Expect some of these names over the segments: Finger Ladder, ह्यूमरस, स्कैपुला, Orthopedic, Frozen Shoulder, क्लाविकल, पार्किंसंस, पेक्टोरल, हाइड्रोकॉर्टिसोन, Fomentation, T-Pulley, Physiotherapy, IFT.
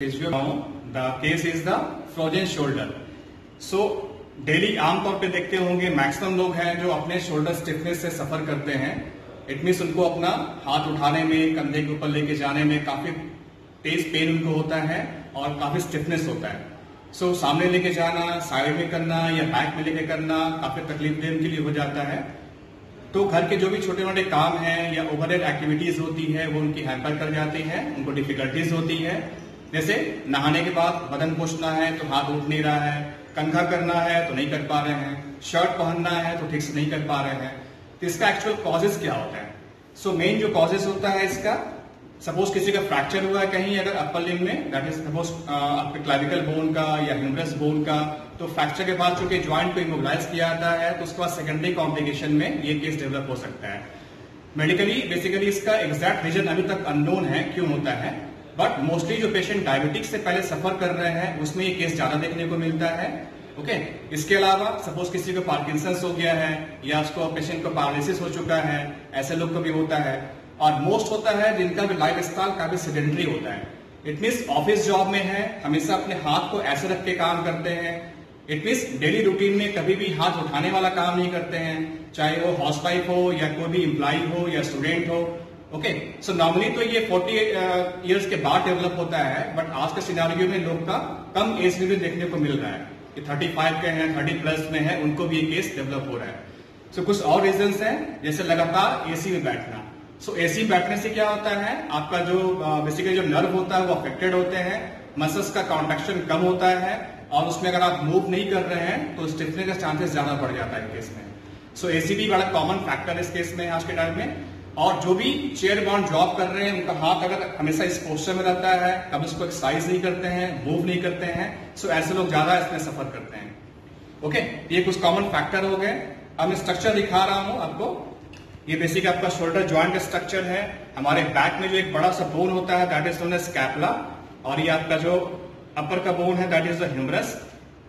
The case is the frozen shoulder. So daily आमतौर पे देखते होंगे मैक्सिमम लोग हैं जो अपने शोल्डर स्टिफनेस से सफर करते हैं. इट मीन्स उनको अपना हाथ उठाने में, कंधे के ऊपर लेके जाने में काफी तेज पेन उनको होता है और काफी स्टिफनेस होता है. सो सामने लेके जाना, साइड में करना या बैक में लेके करना काफी तकलीफदेह उनके लिए हो जाता है. तो घर के जो भी छोटे मोटे काम है या ओवरहेड एक्टिविटीज होती है वो उनकी हैम्पर कर जाती है, उनको डिफिकल्टीज होती है. जैसे नहाने के बाद बदन पोंछना है तो हाथ उठ नहीं रहा है, कंघा करना है तो नहीं कर पा रहे हैं, शर्ट पहनना है तो ठीक से नहीं कर पा रहे हैं. तो इसका एक्चुअल कॉजेस क्या होता है? सो मेन जो कॉजेस होता है इसका, सपोज किसी का फ्रैक्चर हुआ है कहीं अगर अपर लिम्ब में, दैट इज सपोज आपके क्लाविकल बोन का या ह्यूमरस बोन का, तो फ्रैक्चर के बाद चूंकि ज्वाइंट को इमोबिलाइज किया जाता है तो उसके बाद सेकेंडरी कॉम्प्लिकेशन में ये केस डेवलप हो सकता है. मेडिकली बेसिकली इसका एग्जैक्ट रीजन अभी तक अननोन है क्यों होता है, बट मोस्टली जो पेशेंट डायबिटिक्स से पहले सफर कर रहे हैं उसमें ये केस ज्यादा देखने को मिलता है. ओके, इसके अलावा सपोज किसी को पार्किंसंस हो गया है या उसको पेशेंट को पैरालिसिस हो चुका है, ऐसे लोग को भी होता है. और मोस्ट होता है जिनका भी लाइफ स्टाइल काफी सेडेंटरी होता है. इट मीन्स ऑफिस जॉब में है, हमेशा अपने हाथ को ऐसे रख के काम करते हैं. इट मीन्स डेली रूटीन में कभी भी हाथ उठाने वाला काम नहीं करते हैं, चाहे वो हाउस वाइफ हो या कोई भी एम्प्लॉय हो या स्टूडेंट हो. ओके, सो नॉर्मली तो ये 40 इयर्स के बाद डेवलप होता है, बट आज के सिनेरियो में लोग का कम एज में भी देखने को मिल रहा है कि 35 के हैं, 30 प्लस में है, उनको भी ये केस डेवलप हो रहा है. सो कुछ और रीजंस हैं जैसे लगातार एसी में बैठना. सो एसी में बैठने से क्या होता है, आपका जो बेसिकली जो नर्व होता है वो अफेक्टेड होते हैं, मसल्स का कॉन्ट्रेक्शन कम होता है और उसमें अगर आप मूव नहीं कर रहे हैं तो स्टिफने का चांसेस ज्यादा बढ़ जाता है केस में. सो एसी भी बड़ा कॉमन फैक्टर इस केस में आज के टाइम में. और जो भी चेयर बाउंड जॉब कर रहे हैं उनका हाथ अगर हमेशा इस पोस्चर में रहता है, कभी उसको एक्सरसाइज नहीं करते हैं, मूव नहीं करते हैं, सो ऐसे लोग ज्यादा इसमें सफर करते हैं. ओके, ये कुछ कॉमन फैक्टर हो गए. अब मैं स्ट्रक्चर दिखा रहा हूं आपको. ये बेसिक आपका शोल्डर ज्वाइंट का स्ट्रक्चर है. हमारे बैक में जो एक बड़ा सा बोन होता है that is known as स्कैपुला, और ये आपका जो अपर का बोन है दैट इज द ह्यूमरस.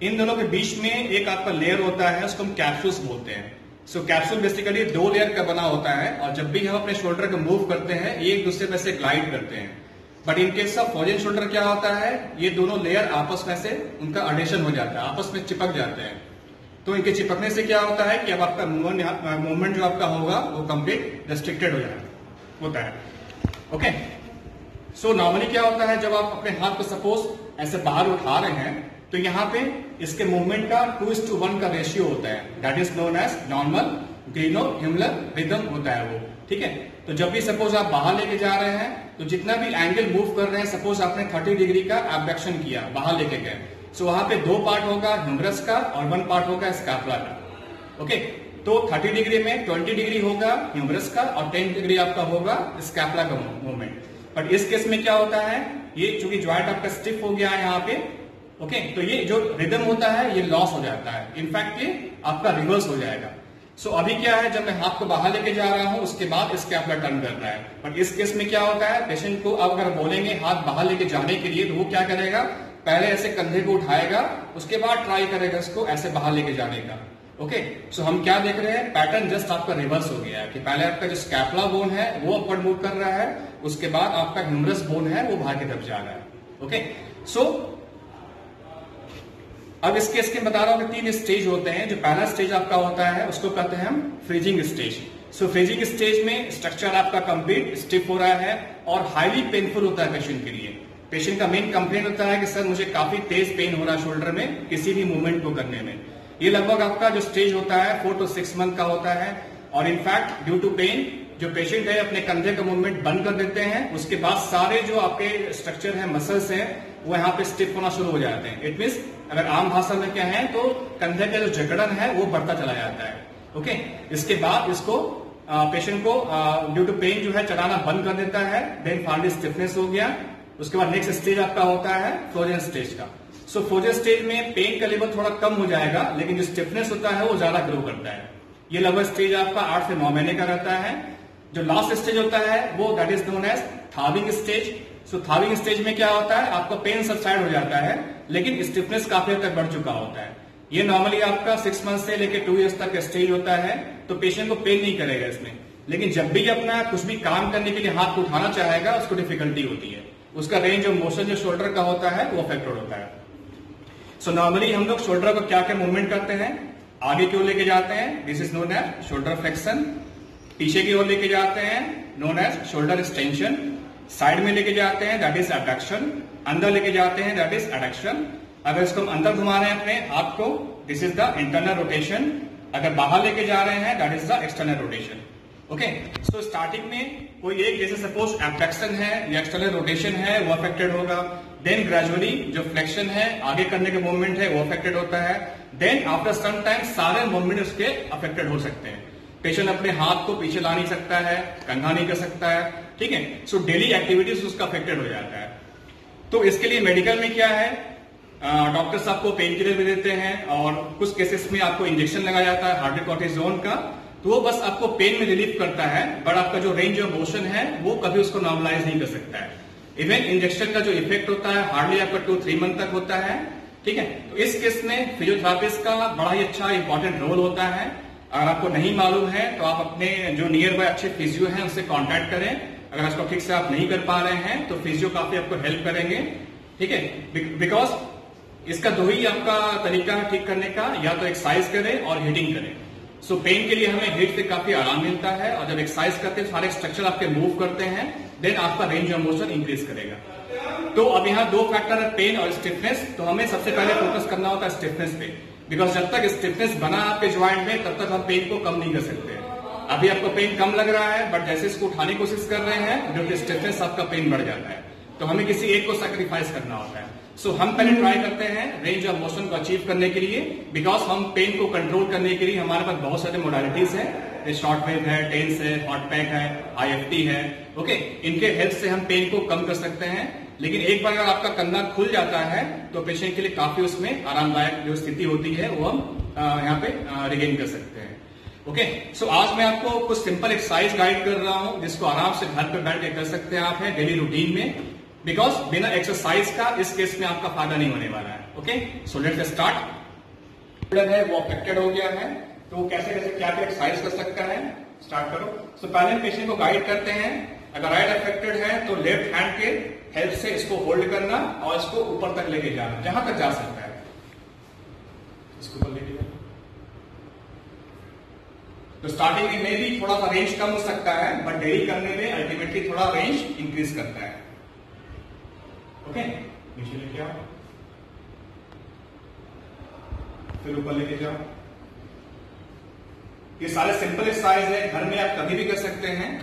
इन दोनों के बीच में एक आपका लेयर होता है, उसको हम कैप्सूल्स बोलते हैं. सो कैप्सूल बेसिकली दो लेयर का बना होता है और जब भी हम अपने शोल्डर को मूव करते हैं ये एक दूसरे में से ग्लाइड करते हैं. But in case of frozen shoulder क्या होता है, ये दोनों लेयर आपस में से उनका एडिशन हो जाता है, आपस में चिपक जाते हैं. तो इनके चिपकने से क्या होता है कि अब आपका मूवमेंट जो आपका होगा वो कंप्लीट रेस्ट्रिक्टेड हो जाएगा होता है. ओके, सो नॉर्मली क्या होता है जब आप अपने हाथ को सपोज ऐसे बाहर उठा रहे हैं तो यहाँ पे इसके मूवमेंट का 2:1 का रेशियो होता है, that is known as normal glenohumeral rhythm होता है वो. ठीक है, तो जब भी सपोज आप बाहर लेके जा रहे हैं तो जितना भी एंगल मूव कर रहे हैं, सपोज आपने 30 डिग्री का एब्डक्शन किया, बाहर लेके गए, सो वहां पे 2 पार्ट होगा ह्यूमरस का और 1 पार्ट होगा स्कैपुला का. ओके, तो 30 डिग्री में 20 डिग्री होगा ह्यूमरस का और 10 डिग्री आपका होगा स्कैपुला का मूवमेंट. बट इस केस में क्या होता है, ये चूंकि ज्वाइंट आपका स्टिफ हो गया है यहाँ पे, ओके तो ये जो रिदम होता है ये लॉस हो जाता है, इनफैक्ट ये आपका रिवर्स हो जाएगा. सो अभी क्या है जब मैं हाथ को बाहर लेके जा रहा हूं उसके बाद स्कैपुला टर्न कर रहा है. बट इस केस में क्या होता है, पेशेंट को अब अगर बोलेंगे हाथ बाहर लेके जाने के लिए तो वो क्या करेगा, पहले ऐसे कंधे को उठाएगा, उसके बाद ट्राई करेगा इसको ऐसे बाहर लेके जाने का. ओके, सो हम क्या देख रहे हैं, पैटर्न जस्ट आपका रिवर्स हो गया है कि पहले आपका जो स्कैपुला बोन है वो अपवर्ड मूव कर रहा है, उसके बाद आपका ह्यूमरस बोन है वो बाहर की तरफ जा रहा है. ओके, सो अब इस केस के बता रहा हूं कि 3 स्टेज होते हैं. जो पहला स्टेज आपका होता है उसको कहते हैं हम freezing stage. So freezing stage में स्ट्रक्चर आपका कंप्लीट स्टिफ हो रहा है और हाईली पेनफुल होता है पेशेंट के लिए. पेशेंट का मेन कंप्लेन होता है कि सर मुझे काफी तेज पेन हो रहा है शोल्डर में किसी भी मूवमेंट को करने में. ये लगभग आपका जो स्टेज होता है 4 to 6 मंथ का होता है. और इनफैक्ट ड्यू टू पेन जो पेशेंट है अपने कंधे का मूवमेंट बंद कर देते हैं, उसके बाद सारे जो आपके स्ट्रक्चर है, मसल्स हैं, वो यहाँ पे स्टिफ होना शुरू हो जाते हैं. इट मीन्स अगर आम भाषा में क्या है तो कंधे का जो जकड़न है वो बढ़ता चला जाता है. ओके, इसके बाद इसको पेशेंट को ड्यू टू पेन जो है चलाना बंद कर देता है, देन फाइनली स्टिफनेस हो गया. उसके बाद नेक्स्ट स्टेज आपका होता है फ्रोजन स्टेज का. सो फ्रोजन स्टेज में पेन का लेवल थोड़ा कम हो जाएगा लेकिन जो स्टिफनेस होता है वो ज्यादा ग्रो करता है. ये लगभग स्टेज आपका 8 से 9 महीने का रहता है. जो लास्ट स्टेज होता है वो that is known as thawing stage. So thawing stage में क्या होता है, आपका पेन सबसाइड हो जाता है लेकिन स्टिफनेस काफी हद तक बढ़ चुका होता है. ये नॉर्मली आपका 6 मंथ से लेकर 2 इयर्स तक स्टेज होता है. तो पेशेंट को पेन नहीं करेगा इसमें, लेकिन जब भी अपना कुछ भी काम करने के लिए हाथ को उठाना चाहेगा उसको डिफिकल्टी होती है. उसका रेंज ऑफ मोशन जो शोल्डर का होता है वो अफेक्टेड होता है। सो नॉर्मली हम लोग शोल्डर को क्या क्या मूवमेंट करते हैं, आगे की ओर लेके जाते हैं, this is known as shoulder flexion. पीछे की ओर लेके जाते हैं, known as shoulder extension. Side में लेके जाते हैं, दैट इज एबडक्शन। अंदर लेके जाते हैं, दैट इज एडक्शन। अगर इसको हम अंदर घुमा रहे हैं अपने आप को, this is the internal rotation. अगर बाहर लेके जा रहे हैं, that is the external rotation. Okay, so starting में कोई एक, जैसे सपोज एब्डक्शन है या एक्सटर्नल रोटेशन है, वो अफेक्टेड होगा। देन ग्रेजुअली जो फ्लेक्शन है, आगे करने के मूवमेंट है, वो अफेक्टेड होता है। देन आफ्टर सम टाइम सारे मूवमेंट उसके अफेक्टेड हो सकते हैं। पेशेंट अपने हाथ को पीछे ला नहीं सकता है, कंघा नहीं कर सकता है, ठीक है। सो डेली एक्टिविटीज उसका अफेक्टेड हो जाता है। तो इसके लिए मेडिकल में क्या है, डॉक्टर्स आपको पेन किलर भी देते हैं और कुछ केसेस में आपको इंजेक्शन लगाया जाता है हाइड्रोकॉर्टिसोन का, तो वो बस आपको पेन में रिलीफ करता है, बट आपका जो रेंज ऑफ मोशन है वो कभी उसको नॉर्मलाइज नहीं कर सकता है। इवन इंजेक्शन का जो इफेक्ट होता है हार्डली आपका 2-3 मंथ तक होता है, ठीक है। तो इस केस में फिजियोथेरापिस्ट का बड़ा ही अच्छा इंपॉर्टेंट रोल होता है। अगर आपको नहीं मालूम है तो आप अपने जो नियर बाय अच्छे फिजियो है उनसे कॉन्टेक्ट करें। अगर उसको ठीक से आप नहीं कर पा रहे हैं तो फिजियो काफी आपको हेल्प करेंगे, ठीक है। बिकॉज इसका दो ही आपका तरीका है ठीक करने का, या तो एक्सरसाइज करें और हीटिंग करें। सो पेन के लिए हमें हीट से काफी आराम मिलता है, और जब एक्सरसाइज करते हैं सारे स्ट्रक्चर आपके मूव करते हैं, देन आपका रेंज ऑफ मोशन इंक्रीज करेगा। तो अब यहाँ 2 फैक्टर है, पेन और स्टिफनेस। तो हमें सबसे पहले फोकस करना होता है स्टिफनेस पे, बिकॉज जब तक स्टिफनेस बना आपके ज्वाइंट में तब तक हम पेन को कम नहीं कर सकते। अभी आपको पेन कम लग रहा है, बट जैसे इसको उठाने की कोशिश कर रहे हैं ड्यू टू स्टिफनेस आपका पेन बढ़ जाता है। तो हमें किसी एक को सैक्रिफाइस करना होता है। सो हम पहले ट्राई करते हैं रेंज ऑफ मोशन को अचीव करने के लिए, बिकॉज हम पेन को कंट्रोल करने के लिए हमारे पास बहुत सारे मोडालिटीज हैं। शॉर्ट वेव है, टेंस है, हॉट पैक है, IFT है, ओके। इनके हेल्प से हम पेन को कम कर सकते हैं। लेकिन एक बार अगर आपका कंधा खुल जाता है तो पेशेंट के लिए काफी उसमें आरामदायक जो स्थिति होती है वो हम यहाँ पे रिगेन कर सकते हैं, ओके। सो आज मैं आपको कुछ सिंपल एक्सरसाइज गाइड कर रहा हूँ जिसको आराम से घर पे बैठ के कर सकते हैं आप, है डेली रूटीन में, बिकॉज बिना एक्सरसाइज का इस केस में आपका फायदा नहीं होने वाला है, ओके। So let's start. है वो अफेक्टेड हो गया है तो कैसे कैसे क्या क्या एक्सरसाइज कर सकता है, स्टार्ट करो। सो पहले पेशेंट को गाइड करते हैं। अगर राइट अफेक्टेड है तो लेफ्ट हैंड के हेल्प से इसको होल्ड करना और इसको ऊपर तक लेके जाना, जहां तक जा सकता है इसको ऊपर लेके जाना। तो स्टार्टिंग में भी थोड़ा सा रेंज कम हो सकता है, बट डेली करने में अल्टीमेटली थोड़ा रेंज इंक्रीज करता है, ओके। नीचे लेके आओ, फिर ऊपर लेके जाओ। ये सारे सिंपल एक्सरसाइज है, घर में आप कभी भी कर सकते हैं।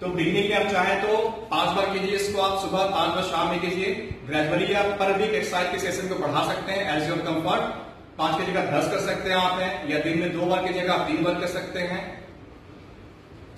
तो बिगनिंग में आप चाहे तो 5 बार कीजिए इसको, आप सुबह 5 बार शाम में कीजिए। ग्रेजुअली आप पर वीक एक्सरसाइज के सेशन को बढ़ा सकते हैं एज योर कंफर्ट। 5 की जगह 10 कर सकते हैं आप, है या दिन में 2 बार की जगह आप 3 बार कर सकते हैं।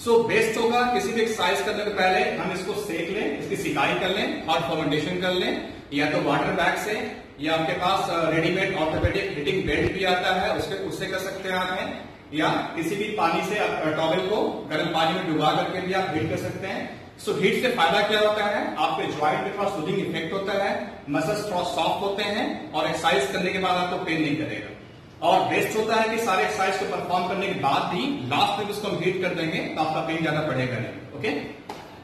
सो बेस्ट होगा किसी भी एक्सरसाइज करने के पहले हम इसको सेक लें, इसकी सिकाई कर लें और फॉर्मेंटेशन कर लें, या तो वाटर बैग से, या आपके पास रेडीमेड ऑर्थोपेडिक हीटिंग बेल्ट भी आता है उससे कर सकते हैं आप, या किसी भी पानी से आप टॉवेल को गर्म पानी में डुबा करके भी आप हीट कर सकते हैं। सो हीट से फायदा क्या होता है, आपके ज्वाइंट में थोड़ा सूदिंग इफेक्ट होता है, मसल्स थोड़ा सॉफ्ट होते हैं और एक्सरसाइज करने के बाद आपको पेन नहीं करेगा। और बेस्ट होता है कि सारे एक्सरसाइज को परफॉर्म करने के बाद भी लास्ट में उसको हम हीट कर देंगे तो आपका पेन ज्यादा बढ़ेगा नहीं, ओके।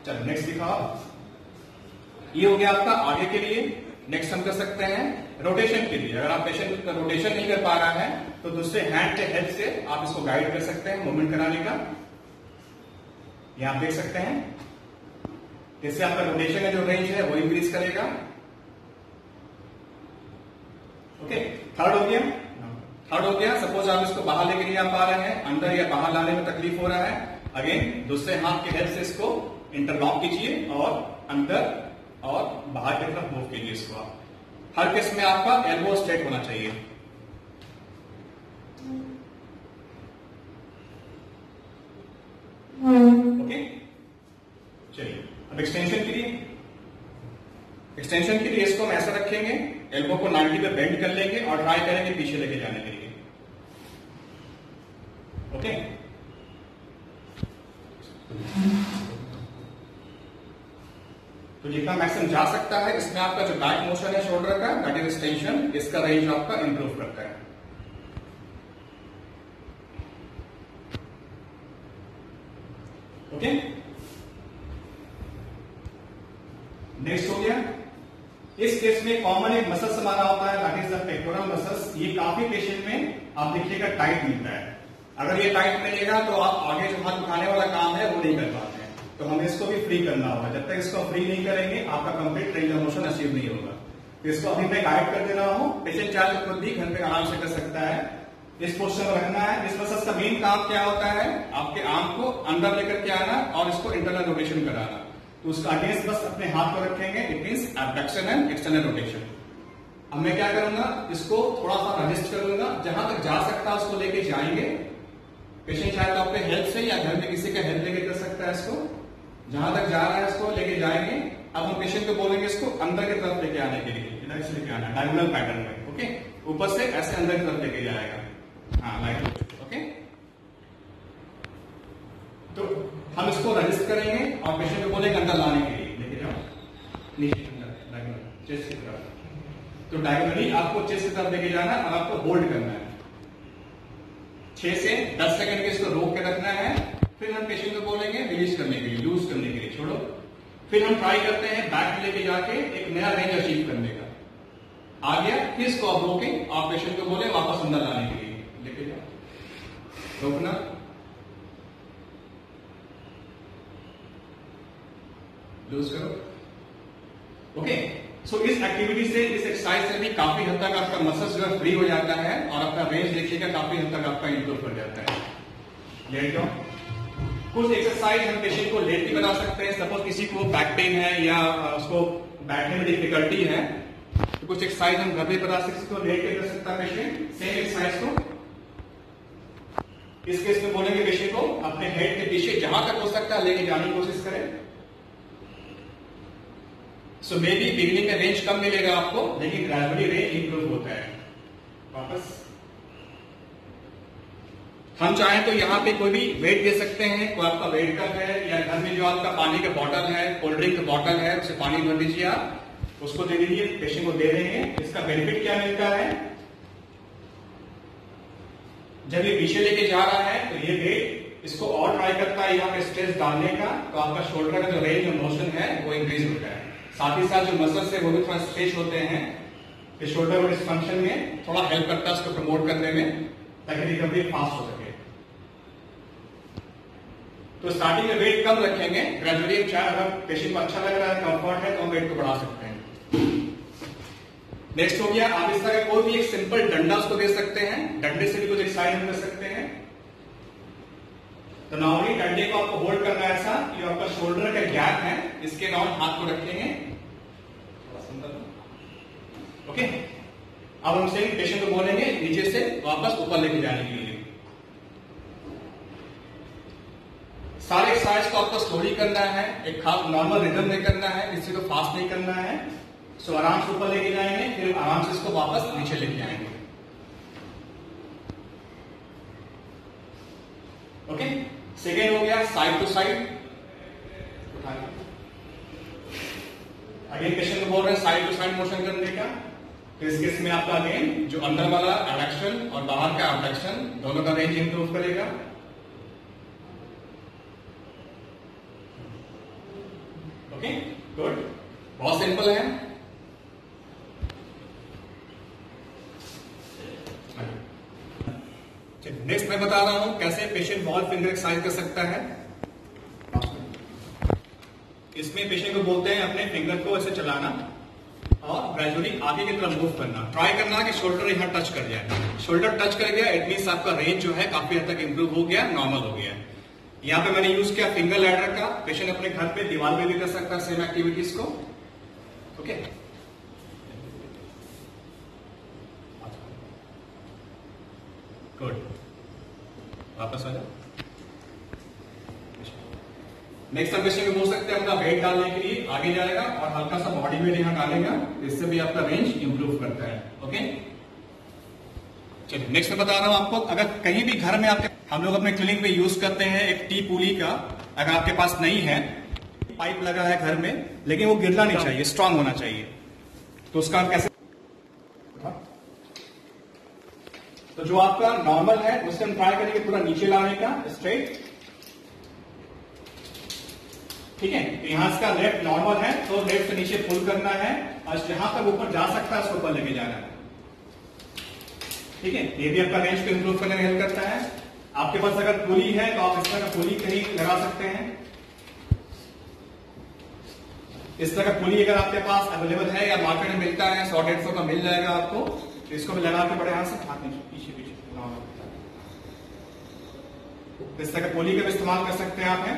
चलो नेक्स्ट दिखाओ। ये हो गया आपका आगे के लिए। नेक्स्ट हम कर सकते हैं रोटेशन के लिए। अगर आप पेशेंट का रोटेशन नहीं कर पा रहा है तो दूसरे हैंड के हेल्प से आप इसको गाइड कर सकते हैं मूवमेंट कराने का। यहां आप देख सकते हैं जिससे आपका रोटेशन का जो रेंज है वो इंक्रीज करेगा, ओके। थर्ड हो गया। सपोज आप इसको बाहर लेके नहीं आ पा रहे हैं, अंदर या बाहर लाने में तकलीफ हो रहा है, अगेन दूसरे हाथ के हेल्प से इसको इंटरलॉक कीजिए और अंदर और बाहर की तरफ मूव कीजिए इसको आप। हर केस में आपका एल्बो स्ट्रेट होना चाहिए, ओके। चलिए अब एक्सटेंशन के लिए इसको हम ऐसा रखेंगे, एल्बो को 90 पे बेंड कर लेंगे और ट्राई करेंगे पीछे लेके जाने के लिए, ओके। तो जितना मैक्सिमम जा सकता है इसमें आपका जो बैक मोशन है शोल्डर का, दैट इज एक्सटेंशन, इसका रेंज आपका इंप्रूव करता है। ओके नेक्स्ट हो गया। इस केस में कॉमन एक मसल्स हमारा होता है that is the पेक्टोरल muscles. ये काफी पेशेंट में आप देखिएगा टाइट मिलता है। अगर ये टाइट मिलेगा तो आप आगे जो हाथ उठाने वाला काम है वो नहीं कर पाते हैं, तो हमें इसको भी फ्री करना होगा। जब तक इसको फ्री नहीं करेंगे आपका कंप्लीट ट्रेंगुलर मोशन अचीव नहीं होगा। तो इसको अभी मैं गाइड कर दे रहा हूँ, पेशेंट चाहे तो खुद भी घर पे आराम से कर सकता है। इस पोस्टर में रखना है। इस मसल्स का मेन काम क्या होता है, आपके आर्म को अंदर लेकर के आना और इसको इंटरनल रोटेशन कराना। तो उसका अगेंस्ट बस अपने हाथ को रखेंगे, it means abduction and external rotation. अब मैं क्या करूंगा, इसको थोड़ा सा रजिस्ट करूंगा, जहां तक जा सकता है उसको लेके जाएंगे। पेशेंट शायद आपके हेल्प से या घर में किसी का हेल्प लेके कर सकता है। इसको जहां तक जा रहा है उसको लेके जाएंगे। अब हम पेशेंट को बोलेंगे इसको अंदर की तरफ लेके आने के लिए, इधर से लेके आना डायगोनल पैटर्न में। ओके, ऊपर से ऐसे अंदर की तरफ लेके जाएगा। हाँ, लाइक ओके। तो हम इसको रजिस्ट करेंगे और पेशेंट को बोलेंगे अंदर लाने के लिए, लेके जाओ नीचे डायगोनल चेस्ट की तरफ। तो डायगोनली आपको चेस्ट की तरफ लेके जाना और आपको होल्ड करना है 6 से 10 सेकंड के। इसको रोक के रखना है। फिर हम पेशेंट को बोलेंगे रिलीज करने के लिए, लूज करने के लिए, छोड़ो। फिर हम ट्राई करते हैं बैक लेके जाके एक नया रेंज अचीव करने का। आ गया, फिर इसको आप रोकें और पेशेंट को बोले वापस अंदर लाने के लिए, लेके जाओ, रोकना। ओके, सो इस एक्टिविटी से, इस एक्सरसाइज से भी काफी हद तक आपका मसल्स जो फ्री हो जाता है और आपका रेंज देखिएगा काफी हद तक आपका इंप्रूव हो जाता है। लेट जाओ। कुछ एक्सरसाइज हम पेशेंट को लेट भी बना सकते हैं। सपोज किसी को बैक पेन है या उसको बैठने में डिफिकल्टी है, तो कुछ एक्सरसाइज हम घर में बना सकते हैं, लेट कर सकता है पेशेंट सेम एक्सरसाइज को। इस केस में बोलेंगे पेशेंट को अपने हेड के पीछे जहां तक हो सकता है लेके जाने की कोशिश करें। सो मे बी बिगिनिंग में रेंज कम मिलेगा आपको, लेकिन ग्रेजुअली रेंज इंप्रूव होता है। वापस हम चाहें तो यहाँ पे कोई भी वेट दे सकते हैं, कोई आपका वेट कप है या घर में जो आपका पानी का बॉटल है, कोल्ड ड्रिंक का बॉटल है, उसे पानी भर दीजिए आप, उसको दे दीजिए पेशेंट को दे रहे हैं। इसका बेनिफिट क्या मिलता है, जब ये पीछे लेके जा रहा है तो ये वेट इसको और ट्राई करता है यहाँ पे स्ट्रेस डालने का, तो आपका शोल्डर का जो रेंज ऑफ मोशन है वो इंक्रीज होता है। साथ ही साथ जो मसल्स है वो भी थोड़ा स्ट्रेच होते हैं। शोल्डर और इस फंक्शन में थोड़ा हेल्प करता है उसको प्रमोट करने में, ताकि रिकवरी फास्ट हो सके। तो स्टार्टिंग में वेट कम रखेंगे, ग्रेजुअली अगर पेशेंट को अच्छा लग रहा है, कंफर्ट है, तो हम वेट को बढ़ा सकते हैं। नेक्स्ट हो गया, आप इस तरह कोई भी एक सिंपल डंडा उसको दे सकते हैं। डंडे से भी कुछ एक्सरसाइज कर सकते हैं। तो नॉर्मली डंडे को आपको होल्ड करना है ऐसा, ये आपका शोल्डर का गैप है, इसके अराउंड हाथ को रखेंगे। ओके, अब हम सेम पेशेंट को बोलेंगे नीचे से वापस ऊपर लेके जाने के लिए। सारे एक्सरसाइज को आपको स्लोली करना है, एक खास नॉर्मल रिदम में करना है, इसी को फास्ट नहीं करना है। सो आराम से ऊपर लेके जाएंगे, फिर आराम से इसको वापस नीचे लेके आएंगे। ओके, सेकेंड हो गया side to side. Again patient को बोल रहे हैं साइड टू साइड मोशन करने का। तो इस केस में आपका अगेन जो अंदर वाला एडक्शन और बाहर का एडक्शन दोनों का रेंज इंप्रूव करेगा। ओके, गुड, बहुत सिंपल है। नेक्स्ट मैं बता रहा हूं कैसे पेशेंट बॉल फिंगर एक्सरसाइज कर सकता है। इसमें पेशेंट को बोलते हैं अपने फिंगर को ऐसे चलाना और ग्रेजुअली आगे की तरफ मूव करना। ट्राई करना कि शोल्डर यहां टच कर जाए। शोल्डर टच कर गया, इट मींस आपका रेंज जो है काफी हद तक इंप्रूव हो गया, नॉर्मल हो गया। यहाँ पे मैंने यूज किया फिंगर लैडर का। पेशेंट अपने घर पे दीवार पे भी कर सकता है सेम एक्टिविटीज को। ओके, गुड, वापस आ जाओ। नेक्स्ट पेशेंट को बोल सकते हैं अपना वेट डालने के लिए आगे जाएगा और हल्का सा बॉडी वेट यहाँ डालेगा, इससे भी आपका रेंज इंप्रूव करता है। ओके, चलिए नेक्स्ट मैं बता रहा हूँ आपको, अगर कहीं भी घर में आपके, हम लोग अपने क्लिनिक में यूज करते हैं एक टी पुली का। अगर आपके पास नहीं है, पाइप लगा है घर में, लेकिन वो गिरना नहीं चाहिए, स्ट्रांग होना चाहिए। तो उसका हम कैसे, तो जो आपका नॉर्मल है उससे हम ट्राई करेंगे पूरा नीचे लाने का स्ट्रेट। ठीक है। तो यहाँ इसका लेफ्ट नॉर्मल है तो लेफ्ट से नीचे पुल करना है और जहां तक ऊपर जा सकता है उसको ऊपर लेके जाना है, ठीक है। ये भी आपका रेंज को इम्प्रूव करने में हेल्प करता है। आपके पास अगर पुली है तो आप इस तरह का पुली कहीं लगा सकते हैं। इस तरह का पुली अगर आपके पास अवेलेबल है या मार्केट में मिलता है 100-150 का मिल जाएगा आपको, तो इसको भी लगा के बड़े हाथ से हाथ पीछे पीछे इस तरह का पुली का भी इस्तेमाल कर सकते हैं आप है।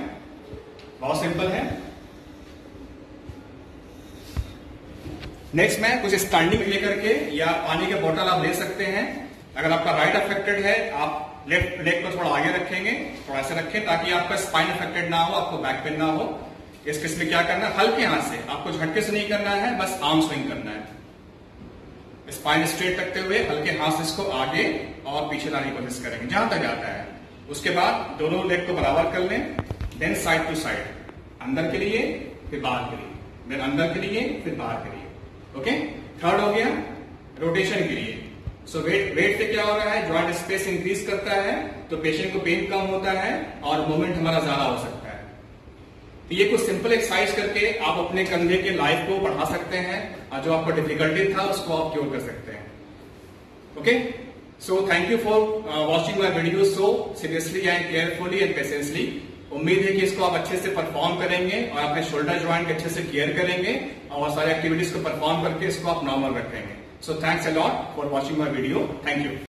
बहुत सिंपल है। नेक्स्ट में कुछ स्टैंडिंग लेकर के या पानी के बोतल आप ले सकते हैं। अगर आपका राइट अफेक्टेड है आप लेफ्ट लेग को थोड़ा आगे रखेंगे, थोड़ा ऐसे रखें ताकि आपका स्पाइन अफेक्टेड ना हो, आपको बैक पेन ना हो। इस केस में क्या करना है, हल्के हाथ से, आपको झटके से नहीं करना है, बस आर्म स्विंग करना है। स्पाइन स्ट्रेट रखते हुए हल्के हाथ से इसको आगे और पीछे लाने की कोशिश करेंगे जहां तक जाता है। उसके बाद दोनों लेग को बराबर कर लें, देन साइड टू साइड, अंदर के लिए फिर बाहर के लिए, देन अंदर के लिए फिर बाहर के लिए। ओके, थर्ड हो गया रोटेशन के लिए। सो वेट से क्या हो रहा है, जॉइंट स्पेस इंक्रीज करता है तो पेशेंट को पेन कम होता है और मूवमेंट हमारा ज्यादा हो सकता है। तो ये कुछ सिंपल एक्सरसाइज करके आप अपने कंधे के लाइफ को बढ़ा सकते हैं और जो आपको डिफिकल्टी था उसको आप क्योर कर सकते हैं। Okay, so thank you for watching my video so seriously and carefully and patiently. उम्मीद है कि इसको आप अच्छे से परफॉर्म करेंगे और अपने शोल्डर ज्वाइंट अच्छे से केयर करेंगे और सारे एक्टिविटीज को परफॉर्म करके इसको आप नॉर्मल रखेंगे। So thanks a lot for watching my video. Thank you.